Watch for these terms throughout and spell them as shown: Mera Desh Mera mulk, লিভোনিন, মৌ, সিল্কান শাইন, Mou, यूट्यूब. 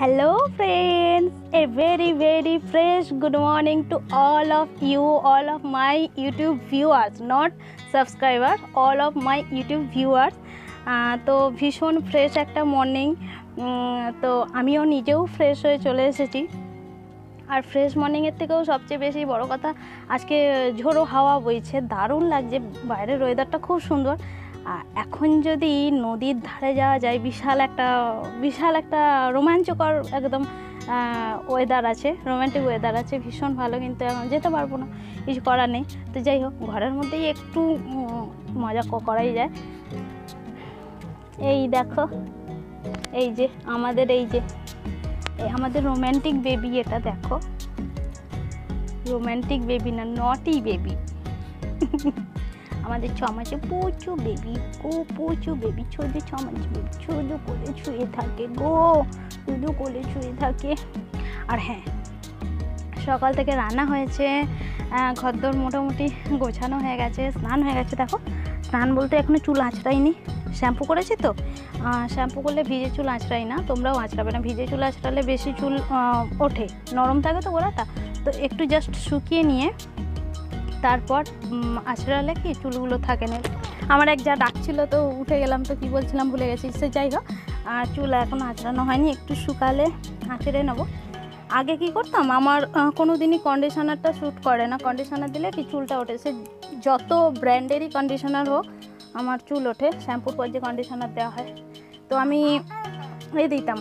Hello friends, a very very fresh good morning to all of you, all of my यूट्यूब viewers, not subscribers, all of my यूट्यूब viewers. तो भीषण fresh একটা morning, तो আমিও নিজেও fresh হয়ে চলে এসেছি। আর ফ্রেশ মর্নিংয়ের থেকেও সবচেয়ে বেশি বড় কথা, আজকে ঝোড়ো হাওয়া বইছে, দারুণ লাগছে, বাইরের ওয়েদারটা খুব সুন্দর। এখন যদি নদীর ধারে যাওয়া যায়, বিশাল একটা রোমাঞ্চকর একদম ওয়েদার আছে, রোম্যান্টিক ওয়েদার আছে, ভীষণ ভালো, কিন্তু এখন যেতে পারবো না, কিছু করার নেই। তো যাই হোক, ঘরের মধ্যেই একটু মজা করাই যায়। এই দেখো, এই যে আমাদের রোম্যান্টিক বেবি, এটা দেখো, রোম্যান্টিক বেবি না, নটি বেবি, আমাদের ছমাসে প্রচুর বেবি, প্রচুর বেবি, ছোট ছমাস বেবি, শুধু কোলে ছুঁয়ে থাকে গো, শুধু কোলে ছুঁয়ে থাকে। আর হ্যাঁ, সকাল থেকে রান্না হয়েছে, ঘরদোর মোটামুটি গোছানো হয়ে গেছে, স্নান হয়ে গেছে। দেখো, স্নান বলতে এখনো চুল আঁচড়াইনি, শ্যাম্পু করেছি। তো শ্যাম্পু করলে ভিজে চুল আঁচড়াই না, তোমরাও আঁচড়াবে না, ভিজে চুল আঁচড়ালে বেশি চুল ওঠে, নরম থাকে তো গোড়াটা, তো একটু জাস্ট শুকিয়ে নিয়ে তারপর আছড়ালে কি চুলগুলো থাকে না। আমার এক যা ডাকছিলো তো উঠে গেলাম, তো কি বলছিলাম ভুলে গেছি, সে যাই হোক। আর চুল এখন আছড়ানো হয়নি, একটু শুকালে আঁচড়ে নেবো। আগে কি করতাম, আমার কোনো দিনই কন্ডিশনারটা শ্যুট করে না, কন্ডিশনার দিলে কি চুলটা ওঠে, সে যত ব্র্যান্ডেরই কন্ডিশনার হোক আমার চুল ওঠে, শ্যাম্পুর পর যে কন্ডিশনার দেওয়া হয়, তো আমি এ দিতাম,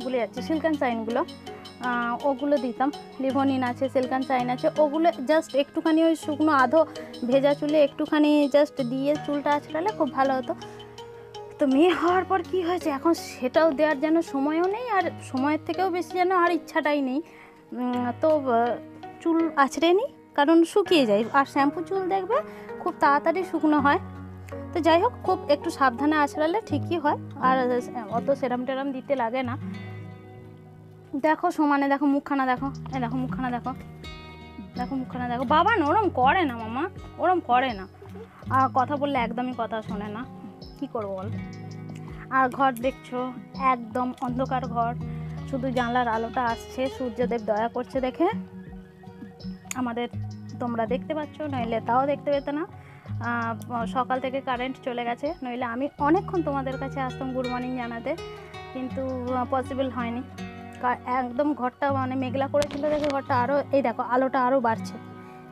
ভুলে যাচ্ছি, সিল্কান শাইনগুলো, ওগুলো দিতাম, লিভোনিন আছে, সিল্কান শাইন আছে, ওগুলো জাস্ট একটুখানি ওই শুকনো আধো ভেজা চুলে একটুখানি জাস্ট দিয়ে চুলটা আছড়ালে খুব ভালো হতো। তো মেয়ে হওয়ার পর কি হয়েছে, এখন সেটাও দেওয়ার যেন সময়ও নেই, আর সময়ের থেকেও বেশি যেন আর ইচ্ছাটাই নেই, তো চুল আছড়ে নিই, কারণ শুকিয়ে যায়। আর শ্যাম্পু চুল দেখবে খুব তাড়াতাড়ি শুকনো হয়। তো যাই হোক, খুব একটু সাবধানে আছড়ালে ঠিকই হয়, আর অত সেরাম টেরাম দিতে লাগে না। দেখো সমানে, দেখো মুখখানা, দেখো এ দেখো মুখখানা, দেখো দেখো মুখখানা, দেখো বাবা না, ওরম করে না মামা, ওরম করে না, আর কথা বললে একদমই কথা শোনে না, কি করবো বল। আর ঘর দেখছো, একদম অন্ধকার ঘর, শুধু জানলার আলোটা আসছে, সূর্যদেব দয়া করছে দেখে আমাদের, তোমরা দেখতে পাচ্ছ, নইলে তাও দেখতে পেতে না। সকাল থেকে কারেন্ট চলে গেছে, নইলে আমি অনেকক্ষণ তোমাদের কাছে আসতাম গুড মর্নিং জানাতে, কিন্তু পসিবল হয়নি, একদম ঘরটা মানে মেঘলা করেছিল দেখে ঘরটা আরও, এই দেখো আলোটা আরও বাড়ছে,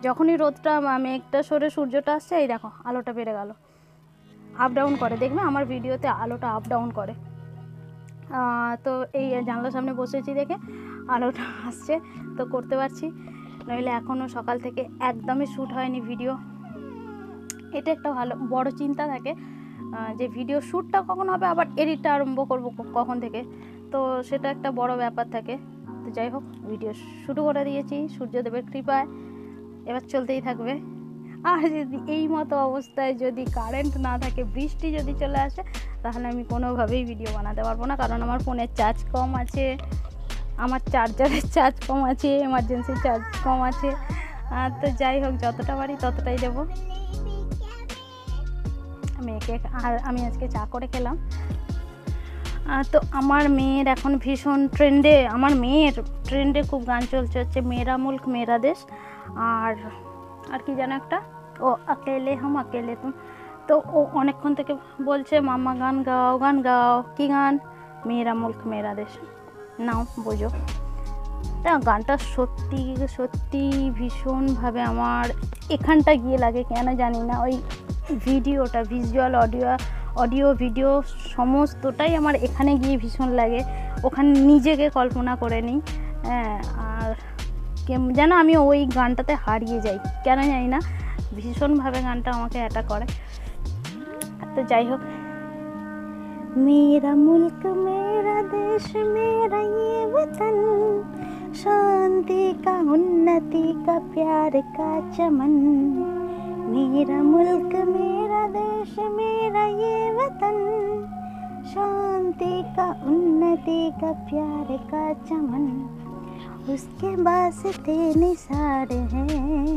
যখনই রোদটা মেঘটা সরে সূর্যটা আসছে, এই দেখো আলোটা বেড়ে গেল, আপ ডাউন করে, দেখবে আমার ভিডিওতে আলোটা আপ ডাউন করে। তো এই জানলার সামনে বসেছি দেখে আলোটা আসছে, তো করতে পারছি, নইলে এখনও সকাল থেকে একদমই শ্যুট হয়নি ভিডিও। এটা একটা ভালো বড় চিন্তা থাকে যে ভিডিও শ্যুটটা কখন হবে, আবার এডিটটা আরম্ভ করবো কখন থেকে, তো সেটা একটা বড় ব্যাপার থাকে। তো যাই হোক, ভিডিও শুরু করে দিয়েছি সূর্যদেবের কৃপায়, এবার চলতেই থাকবে। আর যদি এই মতো অবস্থায় যদি কারেন্ট না থাকে, বৃষ্টি যদি চলে আসে, তাহলে আমি কোনোভাবেই ভিডিও বানাতে পারবো না, কারণ আমার ফোনের চার্জ কম আছে, আমার চার্জারের চার্জ কম আছে, এমার্জেন্সি চার্জ কম আছে। তো যাই হোক, যতটা পারি ততটাই দেবো। আমি আজকে চা করে খেলাম। তো আমার মেয়ের এখন ভীষণ ট্রেন্ডে, আমার মেয়ের ট্রেন্ডে খুব গান চলছে, হচ্ছে মেরা মুল্ক মেরা দেশ, আর আর কি যেন একটা, ও আকেলে হাম আকেলে তুম। তো ও অনেকক্ষণ থেকে বলছে মাম্মা গান গাও, গান গাও, কি গান, মেরা মুল্ক মেরা দেশ, নাও বোঝো। তা গানটা সত্যি সত্যি ভীষণভাবে আমার এখানটা গিয়ে লাগে, কেন জানি না, ওই ভিডিওটা, ভিজুয়াল, অডিও ভিডিও সমস্তটাই আমার এখানে গিয়ে ভীষণ লাগে, ওখানে নিজেকে কল্পনা করে নিই, আর যেন আমি ওই গানটাতে হারিয়ে যাই, কেন জানি না, ভীষণভাবে গানটা আমাকে অ্যাটাক করে। তো যাই হোক, মেরা মুল্ক মেরা দেশ মেরা ये वतन, शांति का उन्नति का प्यार का चमन, मेरा मुल्क मेरा देश मेरा ये वतन, शांति का उन्नति का प्यार का चमन, उसके वास्ते निसार हैं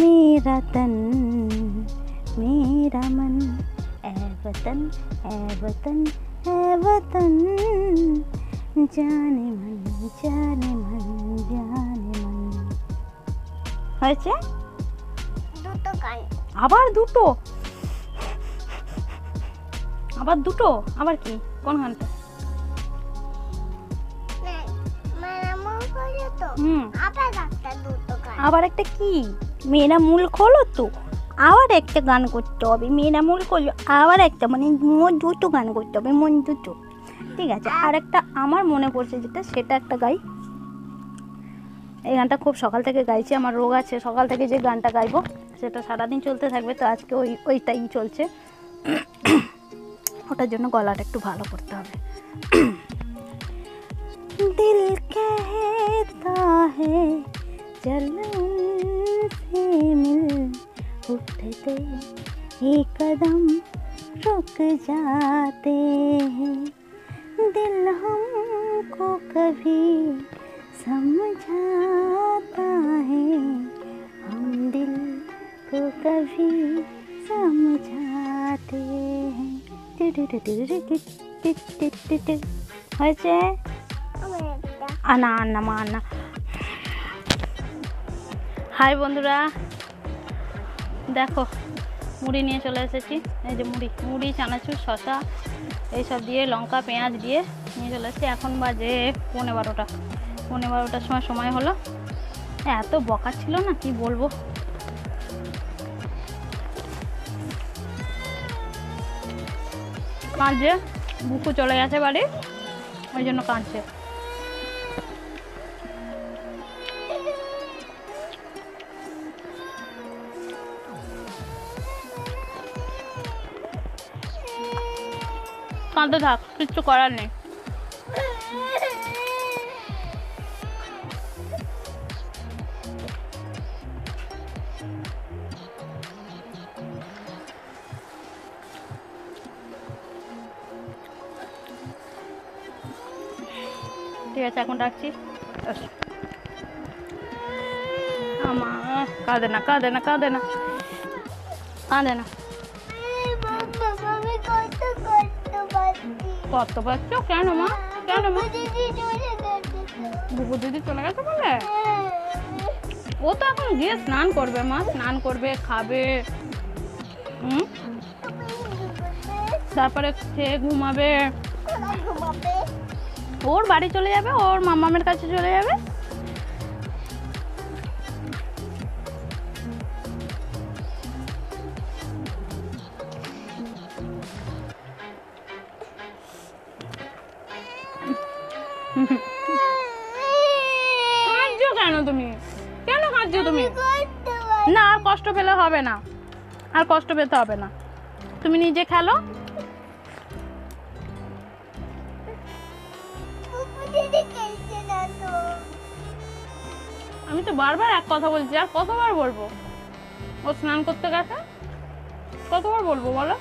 मेरा तन मेरा मन, ऐ वतन है वतन जाने मन जाने मन जाने मन। হয়েছে দুটো গান আবার দুটো আবার কি কোন গানটা না মেরা মুল খোলো তো আবার একটা দুটো গান আবার একটা কি মেরা মুল খোলো তো আবার একটা গান করতে হবে মেরা মুল খোলো আবার একটা মানে মোট দুটো গান করতে হবে মন দুটো ঠিক আছে আর একটা আমার মনে পড়ছে যেটা সেটা একটা গাই এই গানটা খুব সকাল থেকে গাইছি আমার রোগ আছে সকাল থেকে যে গানটা গাইবো সেটা সারা দিন চলতে থাকবে তো আজকে ওই টাইম চলছে ওটার জন্য গলাটা একটু ভালো করতে হবে দিল कहता है चल उनसे मिल उठते एक कदम रुक जाते हैं दिल हमको कभी समझाता है हम दिल को कभी समझाते हैं आना आना माना हाय बंधुरा देखो मुड़ी नहीं चले एसेछि मुड़ी मुड़ी चानाचूर शशा ये सब दिए लंका पेंयाज दिए नहीं चले एसेछि एखन बाजे 11:15-12টার সময় হলো এত বকা ছিল না কি বলবো কাঁদছে বুকু চলে গেছে বাড়ি ওই জন্য কাঁদছে কাঁদতে থাক কিছু করার নেই ঠিক আছে এখন রাখছি আমার কাঁদে না কত বাচ্চা কেন মা বুবু দিদি চলে গেছে বলে ও তো এখন গিয়ে স্নান করবে খাবে তারপরে খেয়ে ঘুমাবে और बाड़ी चले जाबे और मामा मेरे काছে चले जाबे কেন কাঁদছো তুমি না আর কষ্ট পেলে হবে না আর কষ্ট পেতে হবে না তুমি নিজে খেলো আমি তো বারবার এক কথা বলছি আর কতবার বলবো ও স্নান করতে গেছে কতবার বলবো বলো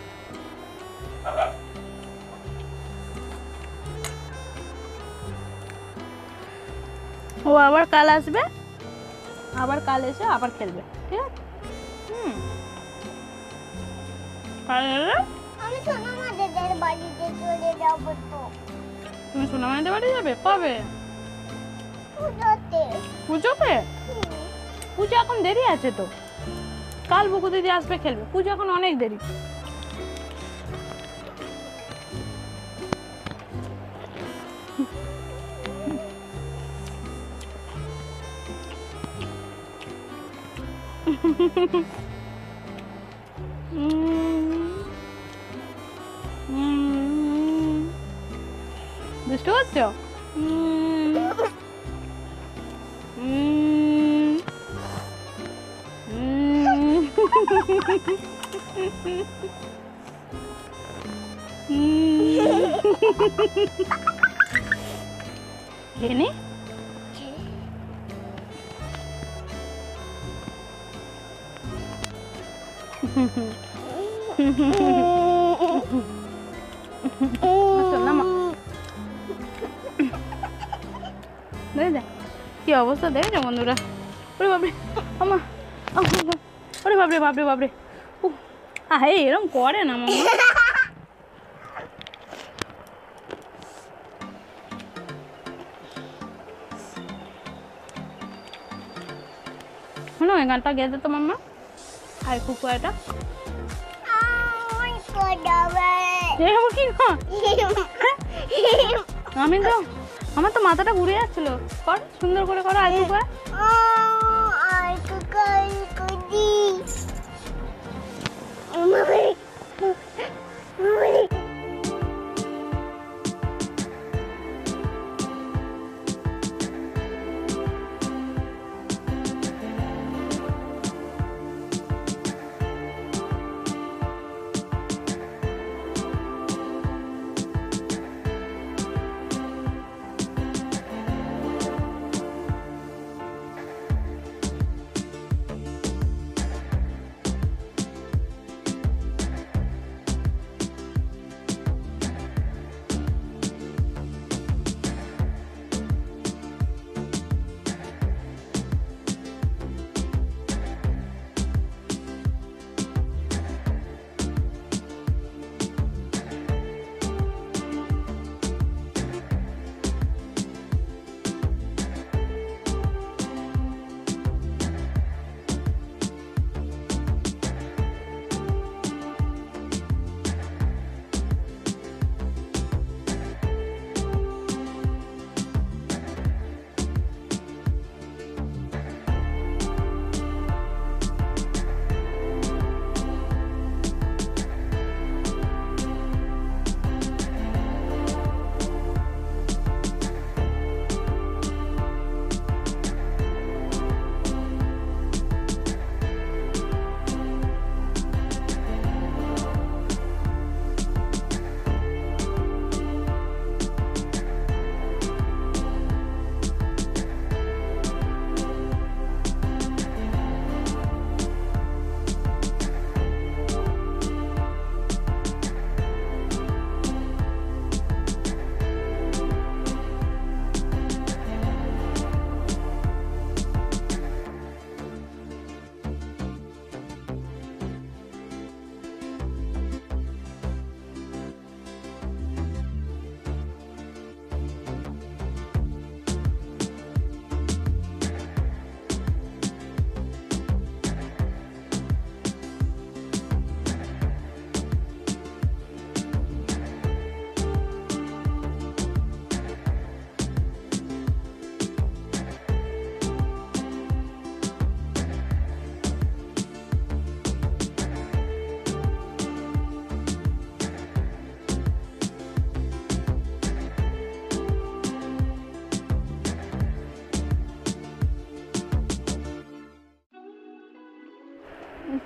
ও আবার কাল আসবে আবার কাল এসে আবার খেলবে ঠিক আছে আমি সোনা মাদের বাড়িতে চলে যাব তো তুমি সোনা মাদের বাড়ি যাবে পাবে पूजा कौन देरी आचे तो कल बुकु दीदी आसपे खेल पूजा कौन अनेक देरी दुष्ट हो কি অবস্থা দেখ না বন্ধুরা ওরে বাপরে আমা ওরে বাপরে আরে এরকম করে না মামা गाना गे दे तो मम्मा आई कुकुआ एटा आई को दवे हे हम की को आमिन दो আমার তো মাথাটা ঘুরে যাচ্ছিল কর সুন্দর করে করো আই কুকুয়া আই কুকুয়া কুদি মা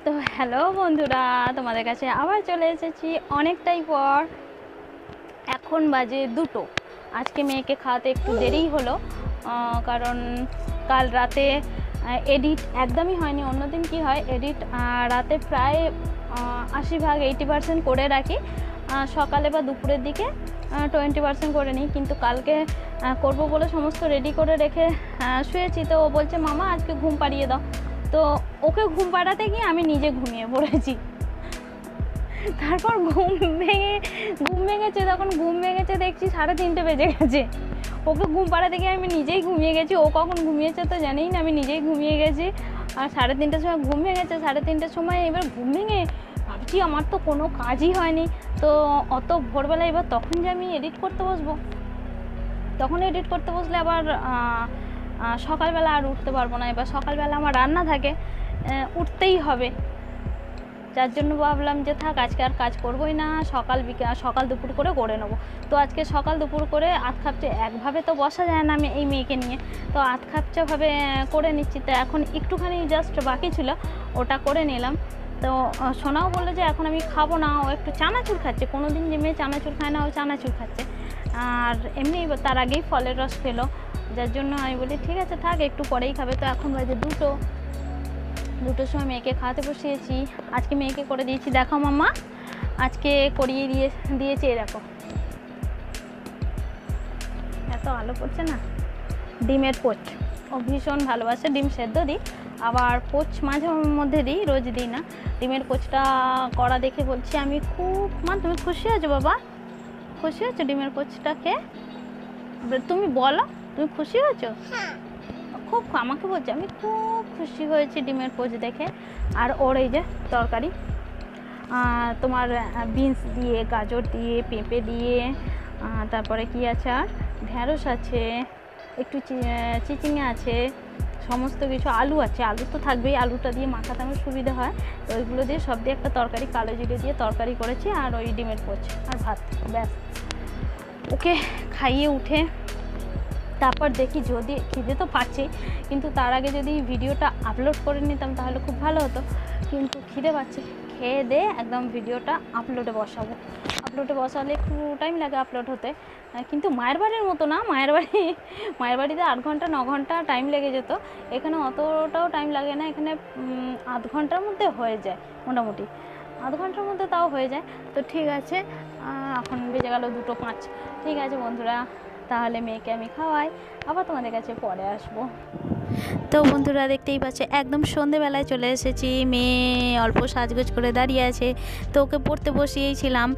तो हेलो बंधुरा तुम्हारे काछे आबार चले एसेछि अनेकटाई पर एखन बाजे दुटो आज के मेयेके खाते एकटू देरी हलो कारण कल राते एडिट एकदम ही हयनि अन्यदिन कि हय एडिट राते प्राय 80% 80% करे राखी सकाले बा दुपुरेर दिके 20% करे निई किन्तु कालके करबो बोले समस्त रेडी करे रेखे शुएछि तो ओ बोलछे मामा आजके घुम पाड़िये दाओ तो ओके घूम पाड़ाते गए आमी निजे घूमिए पड़े तारपर घूम भेगे तखन घूम भेगे देखी 3:30 बेजे गेछे ओके घूम पाड़ाते गए आमी निजेई घूमिए गेछी ओ कखन घूमिएछे तो जानिई ना आमी निजेई घूमिए गेछी और 3:30 समय घूम भेगे 3:30 समय एबार घूम भेगे भाबछि आमार तो कोनो काजई हयनि तो अत भोर बेला एबार तखन जे आमी एडिट करते बसबो तखन एडिट करते बसले आबार सकाल बेला और उठते पर ना एबार सकाल बेला आमार रान्ना थाके उठते ही हबे जार जन्य भाबलाम जे थाक आजके आर काज करबोई ना सकाल दुपुर करे नेब तो आज के सकाल दुपुर करे आधखापचे एकभावे तो बसा जाए ना एई मेयेके निये तो आधखापचा भावे करे निच्छि तो एखन एकटुखानि जस्ट बाकी छिलो ओटा करे निलाम तो सोनाओ बोललो जे एखन आमि खाबो ना ओ एकटु चानाचूर खाচ্ছে कोनोदिन जे मेये चानाचूर खाय ना ओ चानाचूर खाচ্ছে और एमनि तार आगेई फलेर रस खेलो जार जन्य आमि बोली ठीक आछे थाक एकटु परेई खाबे तो एखन बाजे दुटोर समय मेयेके खाते बसिएछि आज के मेयेके करे दिएछि देखो मामा आज के करिए दिएछि ए देखो एत आलो पड़छे ना डिमेर पोच ओ भीषण भालोबासे डिम सेद्धो दिई आबार पोच माझे मध्य दिई रोज दिई ना डिमेर पोचटा करा देखे बोलछि आमि खूब मा तुमि खुशी आछो बाबा खुशी आछो डिमेर पोचटा खेये तुमि बोलो तुम खुशी हो खूब আমাকে বলছে আমি खूब खुशी হয়েছি ডিমের পোচ देखे। और ওর এই যে তরকারি তোমার বিনস দিয়ে গাজর দিয়ে পেঁপে দিয়ে তারপরে কি আছে আর ঢ্যাঁড়স আছে একটু চিচিঙে আছে সমস্ত কিছু আলু আছে আলু তো থাকবেই আলুটা দিয়ে মাখাতে আমার সুবিধা হয় তো ওইগুলো দিয়ে সব দিয়ে একটা তরকারি কালো জিরে দিয়ে তরকারি করেছি আর ওই ডিমের পোচ আর ভাত ব্যাস ওকে খাইয়ে উঠে তারপর দেখি যদি খিদে তো পাচ্ছি কিন্তু তার আগে যদি ভিডিওটা আপলোড করে নিতাম তাহলে খুব ভালো হতো কিন্তু খিদে পাচ্ছে খেয়ে দিয়ে একদম ভিডিওটা আপলোডে বসাবো আপলোডে বসালে একটু টাইম লাগে আপলোড হতে কিন্তু মায়ের বাড়ির মতো না মায়ের বাড়িতে 8 ঘন্টা 9 ঘন্টা টাইম লেগে যেত এখানে অতটাও টাইম লাগে না এখানে 8 ঘন্টার মধ্যে হয়ে যায় মোটামুটি 8 ঘন্টার মধ্যে তাও হয়ে যায় তো ঠিক আছে এখন বেজে গেল 2:05 ঠিক আছে বন্ধুরা তাহলে মেয়েকে আমি খাওয়াই আবার তোমাদের কাছে পরে আসবো। তো বন্ধুরা দেখতেই পাচ্ছে একদম সন্ধ্যেবেলায় চলে এসেছি মেয়ে অল্প সাজগোজ করে দাঁড়িয়ে আছে তো ওকে পড়তে বসিয়েছিলাম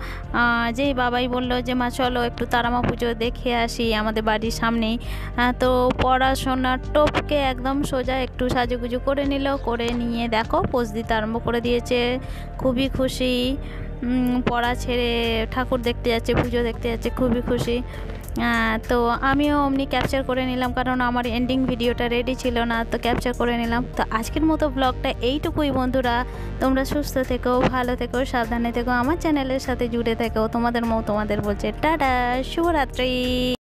যেই বাবাই বলল যে মা চলো একটু তারামা পুজো দেখে আসি আমাদের বাড়ির সামনেই তো পড়াশোনার টপকে একদম সোজা একটু সাজুগুজু করে নিল করে নিয়ে দেখো পোজ দিতে আরম্ভ করে দিয়েছে খুবই খুশি পড়া ছেড়ে ঠাকুর দেখতে যাচ্ছে পুজো দেখতে যাচ্ছে খুবই খুশি। তো আমিও অমনি ক্যাপচার করে নিলাম কারণ আমার এন্ডিং ভিডিওটা রেডি ছিল না তো ক্যাপচার করে নিলাম। তো আজকের মতো ব্লগটা এইটুকুই বন্ধুরা তোমরা সুস্থ থেকো ভালো থেকো সাবধানে থেকো আমার চ্যানেলের সাথে জুড়ে থেকো তোমাদের মৌ তোমাদের বলছে টাটা শুভরাত্রি।